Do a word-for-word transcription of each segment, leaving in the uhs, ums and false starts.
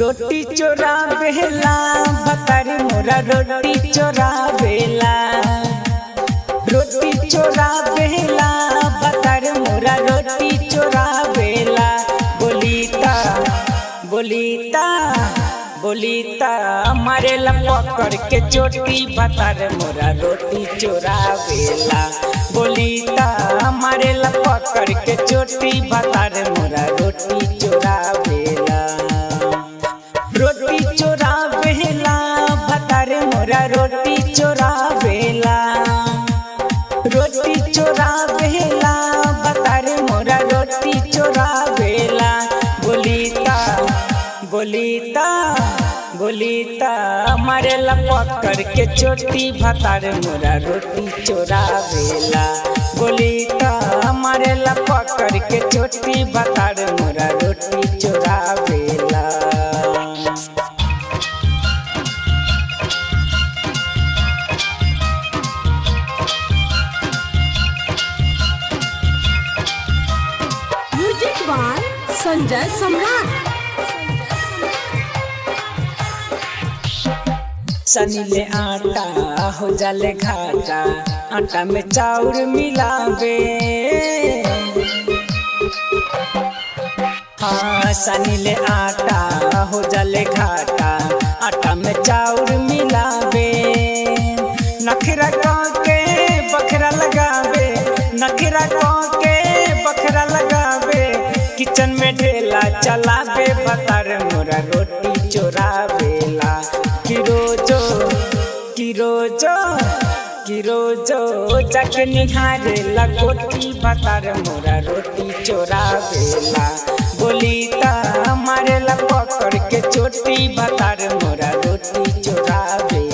रोटी चोराबेला भतार मोरा रोटी चोराबेला, रोटी चोराबेला भतार मोरा रोटी चोराबेला। बोलीता बोलीता बोलीता मारे पकड़ के चोटी भतार मोरा रोटी चोराबेला। बोलीता मारे पकड़ के चोटी भतार मोरा रोटी चोराबेला। रोटी चोराबेला भतार मोरा रोटी चोराबेला, रोटी चोराबेला भतार मोरा रोटी चोराबेला। बोलीता बोलीता बोलीता मारे पकड़ के चोटी भतार मोरा रोटी चोराबेला। बोलीता मारे पकड़ के चोटी भतार मोरा रोटी चोराबेला। संजय सम्राट सनीले आटा हो जाले घाटा, आटा में चाउर मिलावे। हाँ सनीले आटा हो जाले घाटा, आटा में चाउर मिलावे। नखरा के बखरा लगावे, नखरा के बखरा लगावे। किचन में ढेला चलावे भतार मोरा रोटी चोराबेला। कि रोजो कि रोजो कि रोजो जाके निहारेला कोठी भतार मोरा रोटी चोराबेला। बोलीता मारेला पकड़ के चोटी भतार मोरा रोटी चोराबेला।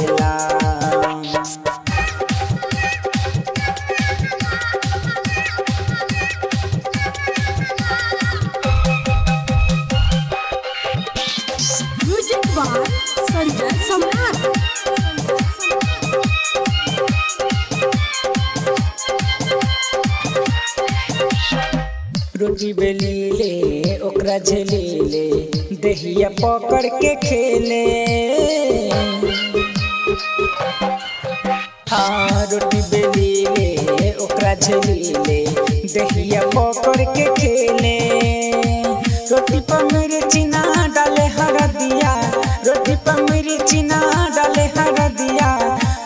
रोटी बेलीले ओकरा झेलीले, दहिया पकड़ के खेले। हाँ रोटी बेलीले ओकरा झेलीले, दहिया पकड़ के खेले। रोटी पर मिर्ची ना डाले हरदिया, रोटी पर मिर्ची ना डाले हरदिया।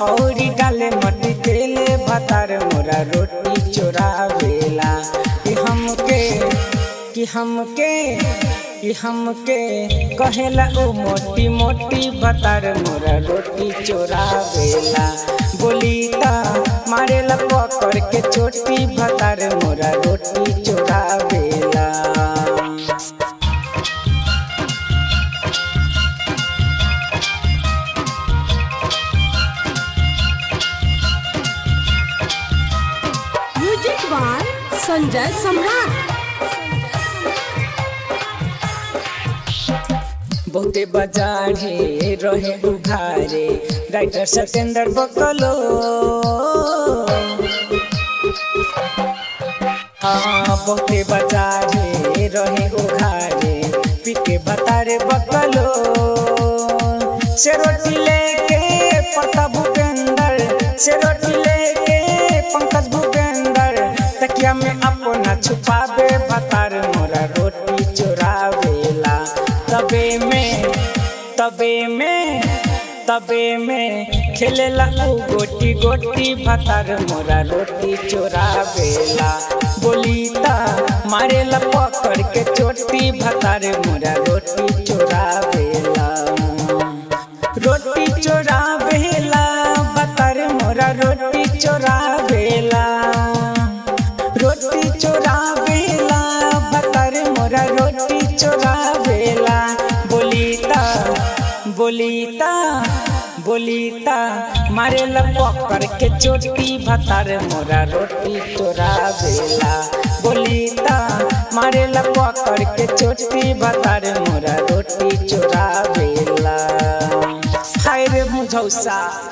औरी डाले मट्टी तेले भतार मोरा रोटी चोराबेला। कि हमके कि हमके कहेला ओ मोटी मोटी भतार मोरा रोटी चोराबेला। बोलीता मारेला पकड़ के चोटी भतार मोरा रोटी चोराबेला। Music by Sanjay Samrat. बहुते बाजार है रहे उघारे, राइटर सत्येंद्र बकलो। हाँ बहुते बाजार है रहे उघारे, पीके भतारे बकलो। से रोटी लेके पता भूपेंद्र, से रोटी लेके पंकज भूपेंद्र। तकिया में अपना छुपावे भतार मोरा रोटी चोराबेला। तबे में तबे में तबे में खेलेला ऊ गोटी गोटी भतार मोरा रोटी चोराबेला। बोलीता मारेला पकड़ के चोटी भतार मोरा रोटी चोराबेला। रोटी चोराबेला भतार मोरा रोटी चोराबेला, रोटी चोराबेला भतार मोरा रोटी चोराबेला। बोलीता बोलीता बोलीता मारेला पकड़ के चोटी भतार मोरा रोटी चोराबेला। बोलीता मारेला पकड़ के चोटी भतार मोरा रोटी चोराबेला। हाय रे मुझौसा।